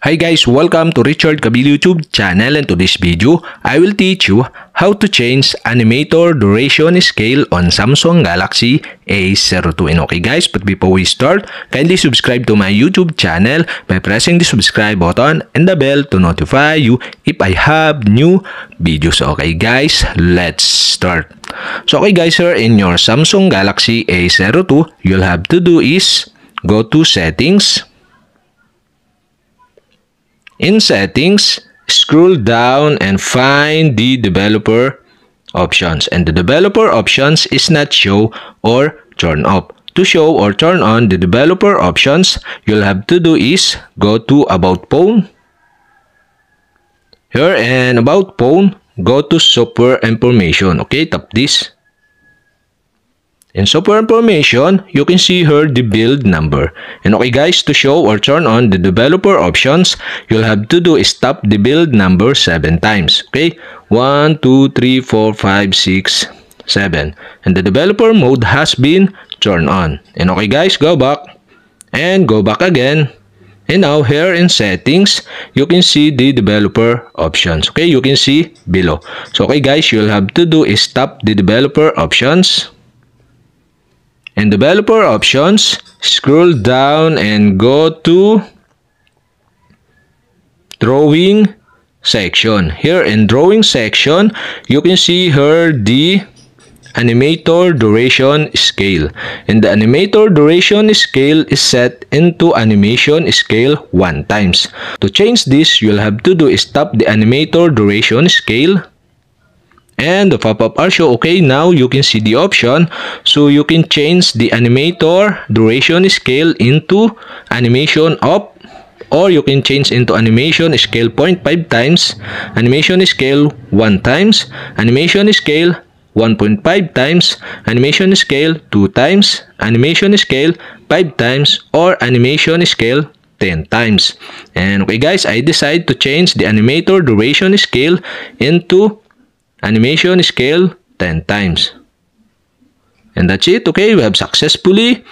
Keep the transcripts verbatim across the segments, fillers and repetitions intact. Hi guys, welcome to Richard Cabile YouTube channel, and to this video, I will teach you how to change animator duration scale on Samsung Galaxy A zero two. And okay guys, but before we start, kindly subscribe to my YouTube channel by pressing the subscribe button and the bell to notify you if I have new videos. Okay guys, let's start. So okay guys, here in your Samsung Galaxy A zero two, you'll have to do is go to settings. In settings, scroll down and find the developer options. And the developer options is not show or turn off. To show or turn on the developer options, you'll have to do is go to about phone. Here in about phone, go to software information. Okay, tap this. In software information, you can see here the build number. And okay guys, to show or turn on the developer options, you'll have to do is tap the build number seven times. Okay, one, two, three, four, five, six, seven. And the developer mode has been turned on. And okay guys, go back and go back again. And now here in settings, you can see the developer options. Okay, you can see below. So okay guys, you'll have to do is tap the developer options. In developer options, scroll down and go to drawing section. Here in drawing section, you can see here the animator duration scale. And the animator duration scale is set into animation scale one times. To change this, you'll have to do is tap the animator duration scale. And the pop-up also, okay, now you can see the option. So you can change the animator duration scale into animation up, or you can change into animation scale zero point five times, animation scale one times, animation scale one point five times, animation scale two times, animation scale five times, or animation scale ten times. And okay guys, I decide to change the animator duration scale into animation scale ten times. And that's it. Okay, we have successfully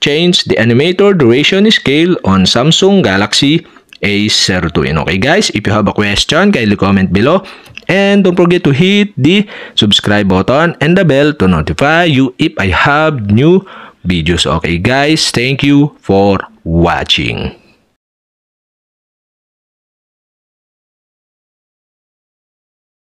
changed the animator duration scale on Samsung Galaxy A zero two. And okay guys, if you have a question, kindly comment below. And don't forget to hit the subscribe button and the bell to notify you if I have new videos. Okay guys, thank you for watching.